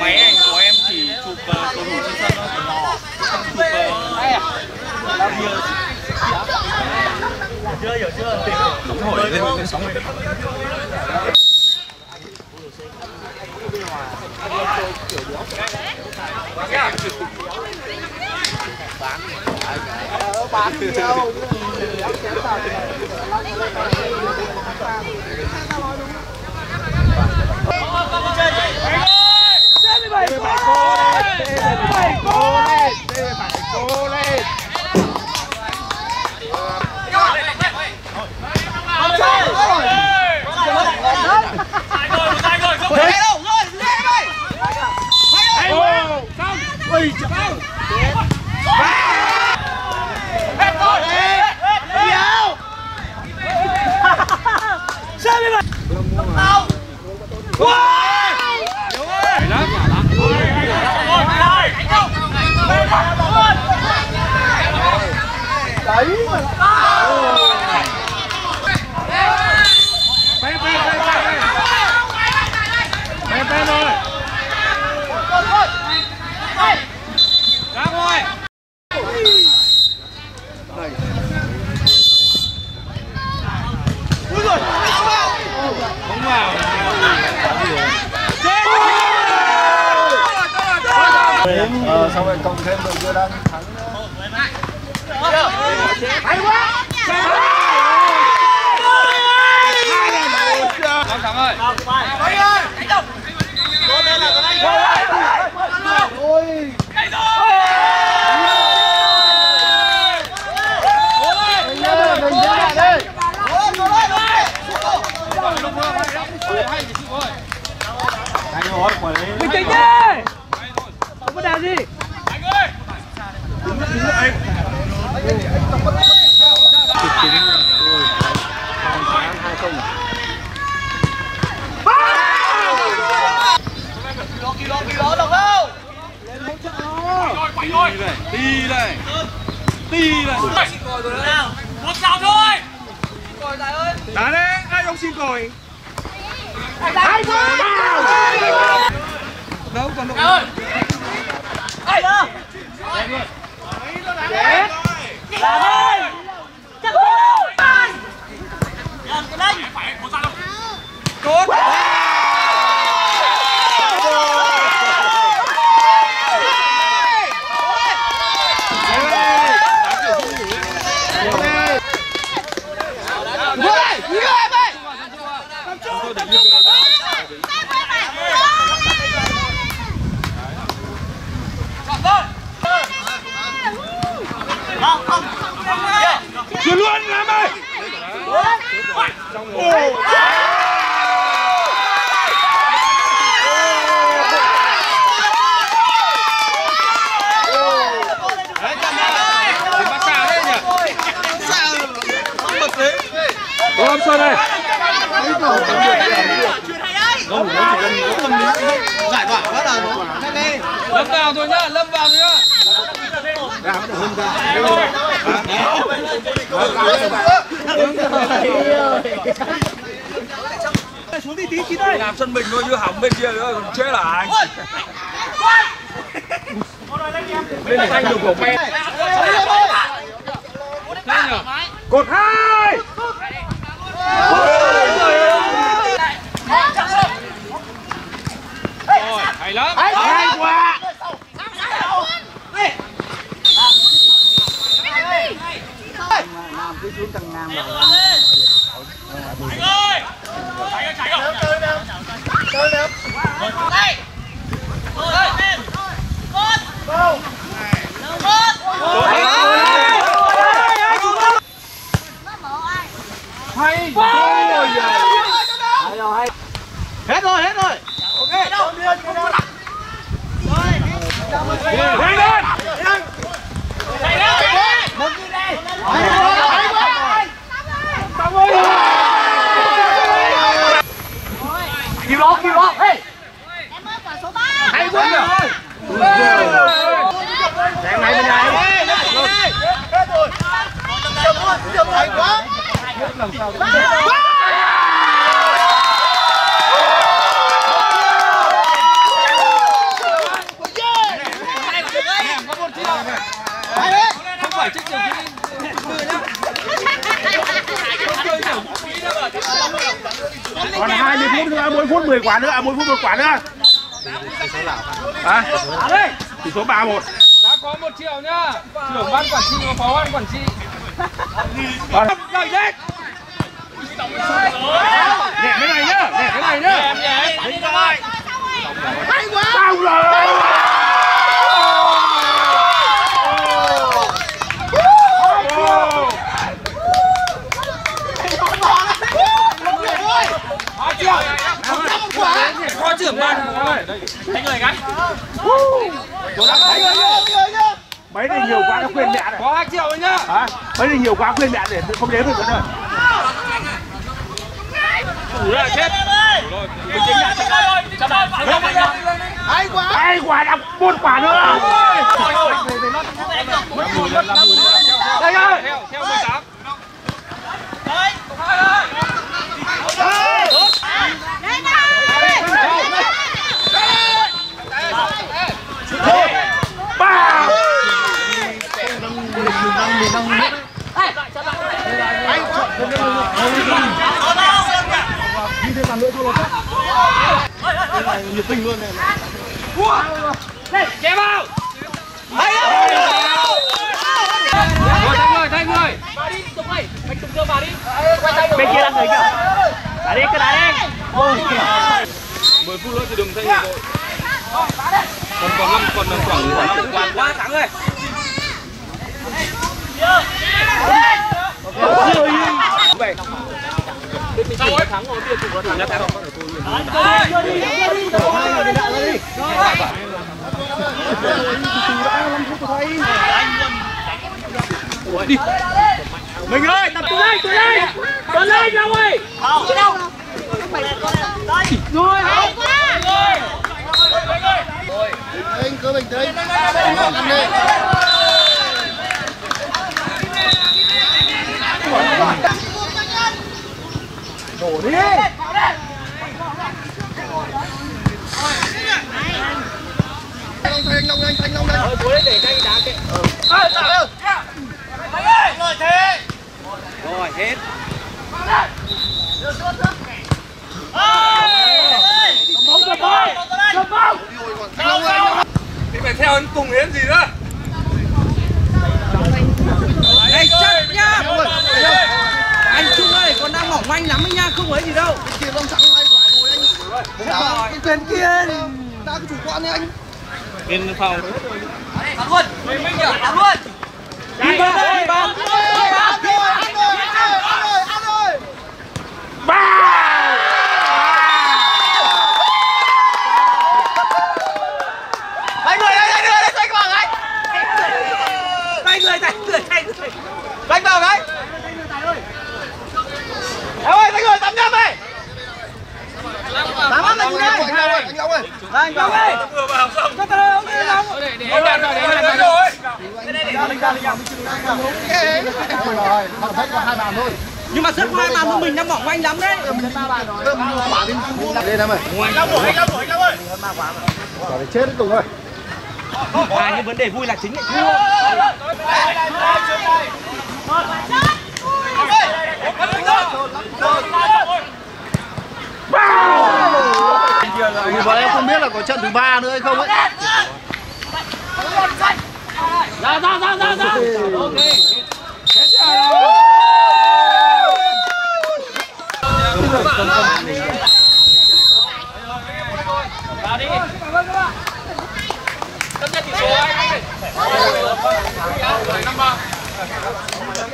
Máy ảnh của em chỉ chụp cầu thủ trên sân thôi, không chụp nhiều. Chưa hiểu chưa? Nóng hổi lên cái sóng này. Bán đâu? Xong rồi cộng thêm đội kia đang thắng. Hay quá. Thắng thắng ơi. Thắng ơi. Ôi. Đi đây. Một sao thôi. Đá đấy, ai không xin còi. Đâu còn đâu. Ai đâu. Chết. Đá thôi. Chắc rồi. Làm cái đánh. Một sao đâu. Tốt. Chuyển luôn làm ơi. Làm sao đây? Không, nó chỉ cần tâm lý giải tỏa quá là nó nhanh lên. Lâm vào thôi nhá, lâm vào thôi nhá. Đá được hơn ra. Xuống đi tí chín đây. Làm sân mình thôi như hỏng bên kia nữa còn chết là anh. Lên này anh được của phe. Cột 2. Hay lắm. Hay quá. Cái xuống thằng Nam rồi. Anh ơi. Chạy không? Chơi được. Đây. Lên. Tốt. Tốt. Tốt. Hay. Hay rồi. Hết rồi, hết rồi. Ok. Lên lên. Cứu nó, cứu nó, hey! Quá. Còn 20 phút nữa, 4 phút 10 quả nữa, 4 phút 1 quả nữa. Tỷ số 3-1. Đã có 1 triệu nhá. Trưởng ban quản trị và phó ban quản trị. Rồi hết. Nhẹ cái này nhá, nhẹ cái này nhá. Hay quá. Xong rồi. Có trưởng ban thấy người cái mấy này nhiều quá nó khuyên mẹ này. Có 2 triệu rồi nhá. Hả? Mấy này nhiều quá khuyên mẹ để không đếm được nữa rồi. Ủa là chết. Hay quá. Hay quá đọc 4 quả nữa. Đây ơi. Theo 18. Nhiệt tình luôn này. Đây, chém vào. Thay người. Bà đi, tụng này. Mày tụng đưa bà đi. Bên kia là người kìa. Bà đi, cứ đá đi. 10 phút nữa thì đừng thay người rồi. Còn khoảng 5 quả quá thắng rồi. Vậy. Mình thắng rồi, bây giờ chúng ta thắng rồi. Đi. Mình ơi, tập tụi đây, tụi đây. Tụi đây đâu ơi. Đâu đâu. Đây. Rồi. Rồi. Anh cứ bình tĩnh. Đổ đi. Thanh Long đây. Thôi đấy để cái đá kệ. Rồi thế. Rồi hết. Đi phải theo anh cùng đến gì nữa. Đây chết nhá. Anh Trung ơi, con đang mỏng manh lắm anh nha, không ấy gì đâu. Bên kia lông trắng hay quả rồi anh. Đá bên kia. Đá cái chủ quan đấy anh. Bên phòng. Thắng luôn. Mình nhỉ, thắng luôn. Đi ba, đi ba. Ăn rồi. Ba. Đánh người, đánh người, xoay vòng anh. Đánh người. Đánh vào đấy. Đâu ơi, đánh người, 85 đây. 85 anh đây. Anh Long ơi. Anh Long ơi. Vừa vào xong. Cho tao ông đi Long. Để rồi. Rồi, thách có 2 bàn thôi. Nhưng mà rất 2 bàn của mình đang bỏ quanh lắm đấy. Mình 3 bàn rồi. Lên em ơi. Anh Long ơi. Quả này chết cùng rồi. Hai cái vấn đề vui là chính lại thua. Bọn em không biết là có trận thứ 3 nữa hay không ấy. Ra. Ok. Hết rồi. Ra đi. Tất cả tỷ số anh ơi. 5-3.